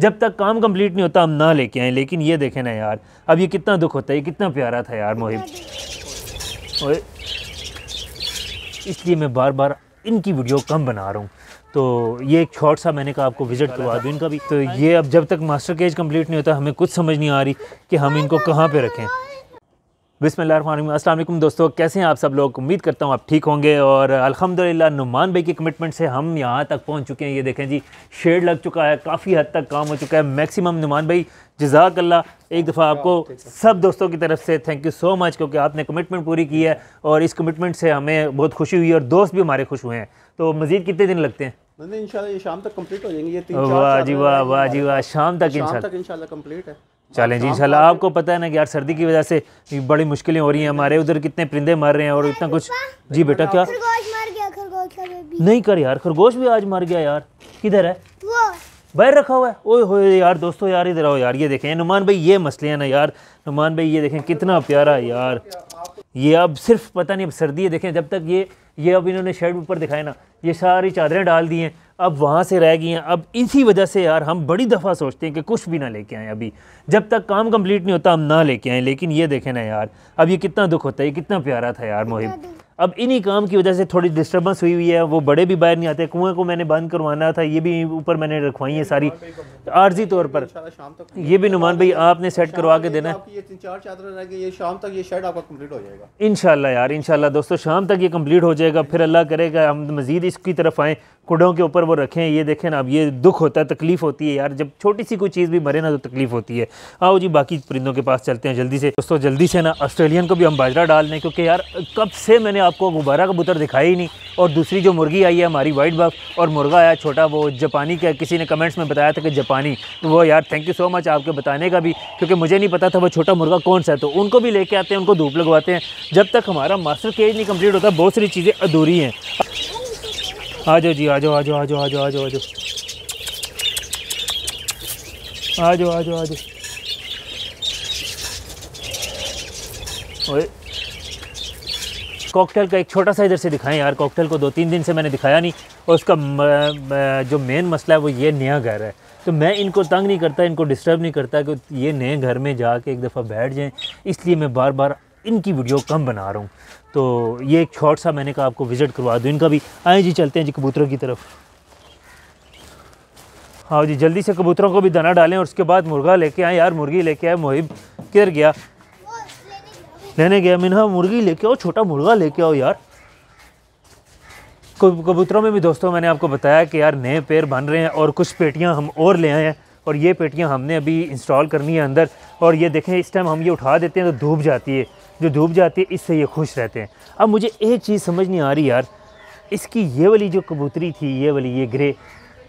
जब तक काम कंप्लीट नहीं होता हम ना लेके आए। लेकिन ये देखें ना यार, अब ये कितना दुख होता है, ये कितना प्यारा था यार मोहिब। इसलिए मैं बार बार इनकी वीडियो कम बना रहा हूँ। तो ये एक शॉर्ट सा मैंने कहा आपको विजिट करवा दूँ इनका भी। तो ये अब जब तक मास्टर केज कंप्लीट नहीं होता हमें कुछ समझ नहीं आ रही कि हम इनको कहाँ पे रखें। बिस्मिल्लाहिर्रहमानिर्रहीम। अस्सलाम वालेकुम दोस्तों, कैसे हैं आप सब लोग? उम्मीद करता हूँ आप ठीक होंगे। और अल्हम्दुलिल्लाह नुमान भाई की कमिटमेंट से हम यहाँ तक पहुँच चुके हैं। ये देखें जी, शेड लग चुका है, काफ़ी हद तक काम हो चुका है मैक्सिमम। नुमान भाई जज़ाकल्ला, एक दफ़ा आपको सब दोस्तों की तरफ से थैंक यू सो मच, क्योंकि आपने कमिटमेंट पूरी की है और इस कमिटमेंट से हमें बहुत खुशी हुई और दोस्त भी हमारे खुश हुए हैं। तो मज़ीद कितने दिन लगते हैं? इंशाल्लाह ये शाम तक कंप्लीट हो जाएंगे। वाह जी वाह, वाह जी वाह, शाम तक इंशाल्लाह कंप्लीट है। चलें जी इंशाल्लाह। आपको पता है ना यार, सर्दी की वजह से बड़ी मुश्किलें हो रही हैं। हमारे उधर कितने परिंदे मर रहे हैं और इतना कुछ। जी बेटा, क्या नहीं कर यार, खरगोश भी आज मर गया यार। किधर है? बाहर रखा हुआ है। ओए होए यार दोस्तों, यार इधर आओ यार। ये देखें नुमान भाई, ये मसले हैं ना यार। नुमान भाई ये देखें कितना प्यारा यार। ये अब सिर्फ पता नहीं, अब सर्दी है। देखें जब तक ये अब इन्होंने शेड ऊपर दिखाए ना, ये सारी चादरें डाल दी हैं, अब वहाँ से रह गई हैं। अब इसी वजह से यार हम बड़ी दफ़ा सोचते हैं कि कुछ भी ना लेके आएँ, अभी जब तक काम कंप्लीट नहीं होता हम ना लेके आएँ। लेकिन ये देखें ना यार, अब ये कितना दुख होता है, ये कितना प्यारा था यार मोहिब। अब इन्हीं काम की वजह से थोड़ी डिस्टर्बेंस हुई हुई है। वो बड़े भी बाहर नहीं आते। कुएं को मैंने बंद करवाना था, ये भी ऊपर मैंने रखवाई है सारी आर्जी तौर पर। ये भी नुमान भाई आपने सेट करवा के देना है। इंशाल्लाह यार, इंशाल्लाह दोस्तों शाम तक ये कम्प्लीट हो जाएगा। फिर अल्लाह करेगा हम मज़ीद इसकी तरफ आएँ, कुडों के ऊपर वो रखें। ये देखें ना, अब ये दुख होता है, तकलीफ़ होती है यार। जब छोटी सी कोई चीज़ भी मरे ना तो तकलीफ़ होती है। आओ जी बाकी परिंदों के पास चलते हैं जल्दी से दोस्तों, जल्दी से ना। ऑस्ट्रेलियन को भी हम बाजरा डाल लें, क्योंकि यार कब से मैंने आपको गुब्बारा कबूतर दिखाया ही नहीं। और दूसरी जो मुर्गी आई है हमारी वाइट बफ, और मुर्गा आया छोटा, वो जापानी का किसी ने कमेंट्स में बताया था कि जापानी। तो वो यार थैंक यू सो मच आपके बताने का भी, क्योंकि मुझे नहीं पता था वो छोटा मुर्गा कौन सा है। तो उनको भी लेके आते हैं, उनको धूप लगवाते हैं। जब तक हमारा मास्टर केज नहीं कम्प्लीट होता बहुत सारी चीज़ें अधूरी हैं। आ जाओ जी, आ जाओ आ जाओ आ जाओ आ जाओ आ जाओ आ जाओ आ जाओ आ जाओ आ जाओ। कॉकटेल का एक छोटा सा इधर से दिखाएं यार। कॉकटेल को 2-3 दिन से मैंने दिखाया नहीं, और उसका जो मेन मसला है वो ये नया घर है। तो मैं इनको तंग नहीं करता, इनको डिस्टर्ब नहीं करता कि ये नए घर में जाके एक दफ़ा बैठ जाएं। इसलिए मैं बार बार इनकी वीडियो कम बना रहा हूँ। तो ये एक शॉर्ट सा मैंने कहा आपको विज़िट करवा दूँ इनका भी। आए जी चलते हैं जी कबूतरों की तरफ। हाँ जी जल्दी से कबूतरों को भी दाना डालें, और उसके बाद मुर्गा लेके आए यार। मुर्गी लेके आए मोहिब। किधर गया? लेने गया मिन्हा। मुर्गी लेके आओ, छोटा मुर्गा लेके आओ यार। कबूतरों में भी दोस्तों मैंने आपको बताया कि यार नए पेड़ बन रहे हैं, और कुछ पेटियाँ हम और ले आए हैं। और ये पेटियाँ हमने अभी इंस्टॉल करनी है अंदर। और ये देखें इस टाइम हम ये उठा देते हैं तो धूप जाती है, जो धूप जाती है इससे ये खुश रहते हैं। अब मुझे एक चीज़ समझ नहीं आ रही यार, इसकी ये वाली जो कबूतरी थी, ये वाली ये ग्रे,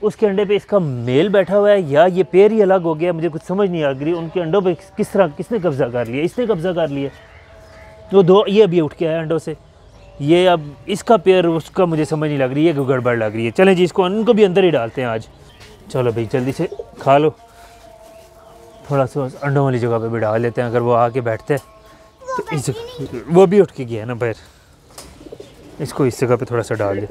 उसके अंडे पे इसका मेल बैठा हुआ है या ये पैर ही अलग हो गया, मुझे कुछ समझ नहीं आ रही। उनके अंडों पे किस तरह किसने कब्ज़ा कर लिया, इसने कब्ज़ा कर लिया। तो दो ये अभी उठ के आया अंडों से, ये अब इसका पैर उसका मुझे समझ नहीं लग रही है, गड़बड़ लग रही है। चलें जी इसको उनको भी अंदर ही डालते हैं आज। चलो भाई जल्दी से खा लो, थोड़ा सा अंडों वाली जगह पर भी डाल लेते हैं। अगर वो आके बैठते हैं तो इस जगह वो भी उठ के गया है ना बाहर, इसको इस जगह पे थोड़ा सा डाल दे।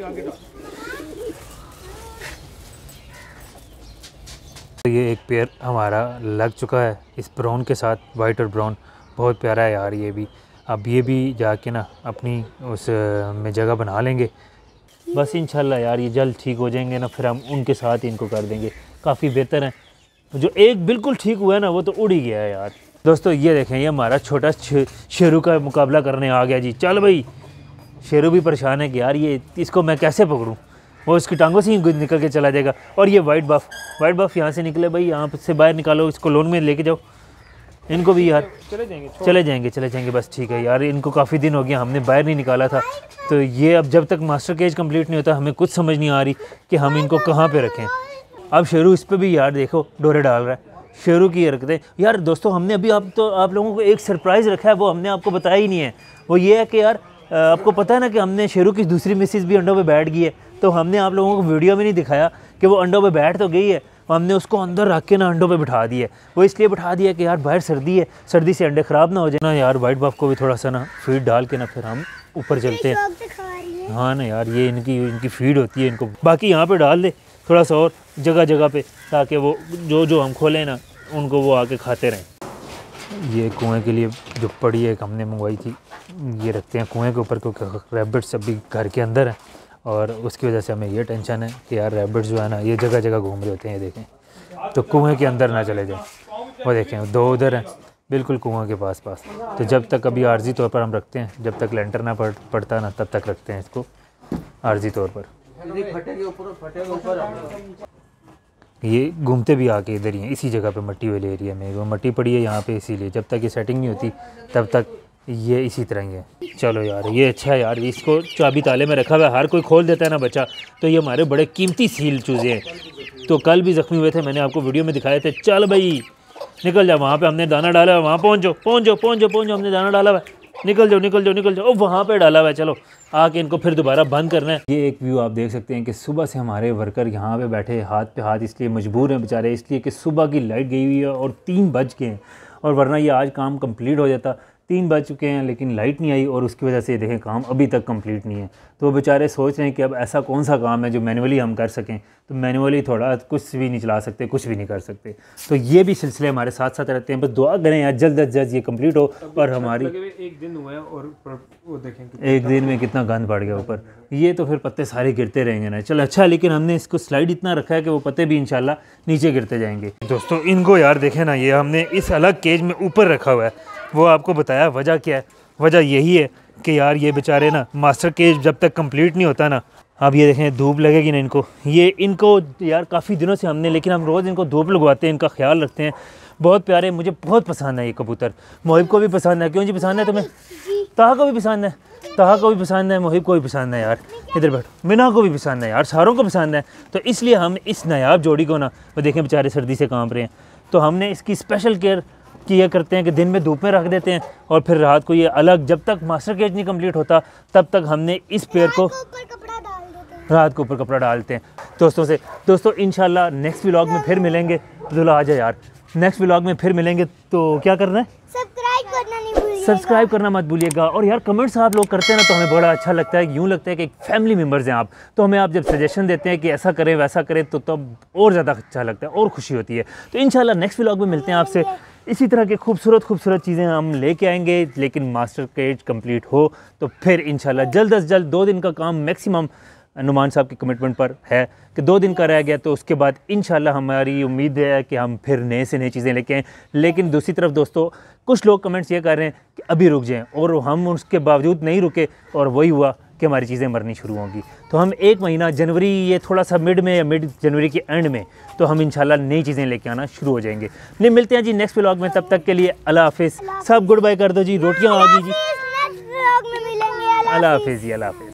तो ये एक पेयर हमारा लग चुका है इस ब्राउन के साथ, वाइट और ब्राउन, बहुत प्यारा है यार ये भी। अब ये भी जाके ना अपनी उस में जगह बना लेंगे बस इंशाल्लाह यार। ये जल्द ठीक हो जाएंगे ना, फिर हम उनके साथ ही इनको कर देंगे। काफ़ी बेहतर है, जो एक बिल्कुल ठीक हुआ है ना वो तो उड़ ही गया है यार। दोस्तों ये देखें ये हमारा छोटा शेरू का मुकाबला करने आ गया जी। चल भाई, शेरू भी परेशान है कि यार ये इसको मैं कैसे पकड़ूं, वो उसकी टांगों से ही निकल के चला जाएगा। और ये वाइट बफ यहाँ से निकले भाई, यहाँ से बाहर निकालो, इसको लोन में लेके जाओ। इनको भी यार चले जाएंगे बस, ठीक है यार। इनको काफ़ी दिन हो गया हमने बाहर नहीं निकाला था। तो ये अब जब तक मास्टर केज कम्प्लीट नहीं होता हमें कुछ समझ नहीं आ रही कि हम इनको कहाँ पर रखें। अब शेरू इस पर भी यार देखो डोरे डाल रहा है, शेरू की हरकतें यार। दोस्तों हमने अभी आप लोगों को एक सरप्राइज़ रखा है, वो हमने आपको बताया ही नहीं है। वो ये है कि यार आपको पता है ना कि हमने शेरू की दूसरी मिसेस भी अंडों पे बैठ गई है। तो हमने आप लोगों को वीडियो में नहीं दिखाया कि वो अंडों पे बैठ तो गई है, हमने उसको अंदर रख के ना अंडों पे बिठा दिया। वो इसलिए बिठा दिया कि यार बाहर सर्दी है, सर्दी से अंडे ख़राब ना हो जाए ना यार। वाइट बफ को भी थोड़ा सा ना फीड डाल के ना फिर हम ऊपर चलते हैं। हाँ ना यार, ये इनकी फीड होती है, इनको बाकी यहाँ पर डाल दे, थोड़ा सा और जगह जगह पे, ताकि वो जो जो हम खोलें ना उनको वो आके खाते रहें। ये कुएं के लिए जो पड़ी एक हमने मंगवाई थी, ये रखते हैं कुएं के ऊपर क्योंकि रैबिट्स अभी घर के अंदर हैं और उसकी वजह से हमें ये टेंशन है कि यार रैबिट्स जो है ना ये जगह जगह घूम रहे होते हैं, ये देखें तो कुएं के अंदर ना चले जाएँ। वो देखें दो उधर हैं बिल्कुल कुआं के पास पास, तो जब तक अभी आर्जी तौर पर हम रखते हैं, जब तक लेंटर ना पड़ता ना तब तक रखते हैं इसको आर्जी तौर पर। ये घूमते भी आके इधर ही हैं, इसी जगह पे मट्टी वाले एरिया में वो मट्टी पड़ी है यहाँ पे, इसीलिए जब तक ये सेटिंग नहीं होती तब तक ये इसी तरह ही है। चलो यार ये अच्छा है यार, इसको चाबी ताले में रखा हुआ है, हर कोई खोल देता है ना बच्चा, तो ये हमारे बड़े कीमती सील चूजे हैं। तो कल भी ज़ख्मी हुए थे, मैंने आपको वीडियो में दिखाए थे। चल भाई निकल जाओ, वहाँ पर हमने दाना डाला हुआ, वहाँ पहुँच जाओ, हमने दाना डाला हुआ, निकल जाओ, ओ वहाँ पे डाला हुआ है। चलो आके इनको फिर दोबारा बंद करना है। ये एक व्यू आप देख सकते हैं कि सुबह से हमारे वर्कर यहाँ पे बैठे हाथ पे हाथ, इसलिए मजबूर हैं बेचारे, इसलिए कि सुबह की लाइट गई हुई है और 3 बज गए हैं, और वरना ये आज काम कंप्लीट हो जाता। 3 बज चुके हैं लेकिन लाइट नहीं आई और उसकी वजह से देखें काम अभी तक कंप्लीट नहीं है। तो वो बेचारे सोच रहे हैं कि अब ऐसा कौन सा काम है जो मैनुअली हम कर सकें, तो मैनुअली थोड़ा कुछ भी नहीं चला सकते, कुछ भी नहीं कर सकते। तो ये भी सिलसिले हमारे साथ साथ रहते हैं। बस दुआ करें यार जल्द अज जल्द ये कंप्लीट हो। और हमारी एक दिन हुआ है और वो देखें एक दिन में कितना गंद पड़ गया ऊपर, ये तो फिर पत्ते सारे गिरते रहेंगे ना। चलो अच्छा, लेकिन हमने इसको स्लाइड इतना रखा है कि वो पत्ते भी इंशाल्लाह नीचे गिरते जाएंगे। दोस्तों इनको यार देखें ना, ये हमने इस अलग केज में ऊपर रखा हुआ है, वो आपको बताया वजह क्या है। वजह यही है कि यार ये बेचारे ना मास्टर केज जब तक कंप्लीट नहीं होता ना, आप ये देखें धूप लगेगी ना इनको, ये इनको यार काफ़ी दिनों से हमने, लेकिन हम रोज़ इनको धूप लगवाते हैं, इनका ख्याल रखते हैं। बहुत प्यारे, मुझे बहुत पसंद है ये कबूतर, मोहिब को भी पसंद है। क्यों जी पसंद है तुम्हें? ताहा को भी पसंद है, ताहा को भी पसंद है, मोहिब को भी पसंद है यार, इधर बैठो, मिना को भी पसंद है यार, सारों को पसंद है। तो इसलिए हम इस नायाब जोड़ी को ना, वो देखें बेचारे सर्दी से काँप रहे हैं, तो हमने इसकी स्पेशल केयर कि ये करते हैं कि दिन में धूप में रख देते हैं और फिर रात को ये अलग, जब तक मास्टर केज नहीं कंप्लीट होता तब तक हमने इस पेड़ को रात को ऊपर कपड़ा डालते हैं। दोस्तों से दोस्तों इंशाल्लाह नेक्स्ट व्लॉग में फिर मिलेंगे। दुल्हा आ जाए यार, नेक्स्ट व्लॉग में फिर मिलेंगे। तो क्या करना है, सब्सक्राइब करना मत भूलिएगा। और यार कमेंट्स आप लोग करते हैं ना, तो हमें बड़ा अच्छा लगता है, यूँ लगता है कि एक फैमिली मेम्बर्स हैं आप। तो हमें आप जब सजेशन देते हैं कि ऐसा करें वैसा करें, तो तब और ज़्यादा अच्छा लगता है और खुशी होती है। तो इंशाल्लाह नेक्स्ट व्लॉग में मिलते हैं आपसे। इसी तरह के खूबसूरत चीज़ें हम लेके आएंगे, लेकिन मास्टर केज कंप्लीट हो तो फिर इंशाल्लाह जल्द अज जल्द। 2 दिन का काम मैक्सिमम नुमान साहब के कमिटमेंट पर है कि 2 दिन का रह गया, तो उसके बाद इंशाल्लाह हमारी उम्मीद है कि हम फिर नए से नई चीज़ें लेके आएँ। लेकिन दूसरी तरफ दोस्तों कुछ लोग कमेंट्स ये कर रहे हैं कि अभी रुक जाएँ, और हम उसके बावजूद नहीं रुके और वही हुआ कि हमारी चीज़ें मरनी शुरू होंगी। तो हम 1 महीना जनवरी, ये थोड़ा सा मिड में या मिड जनवरी के एंड में, तो हम इंशाल्लाह नई चीज़ें लेके आना शुरू हो जाएंगे। नहीं मिलते हैं जी नेक्स्ट व्लॉग में, तब तक के लिए अल्लाह हाफिज़। सब गुड बाय कर दो जी, रोटियाँ आ गई जी, अल्लाह हाफिज़ जी, अल्लाह हाफिज़।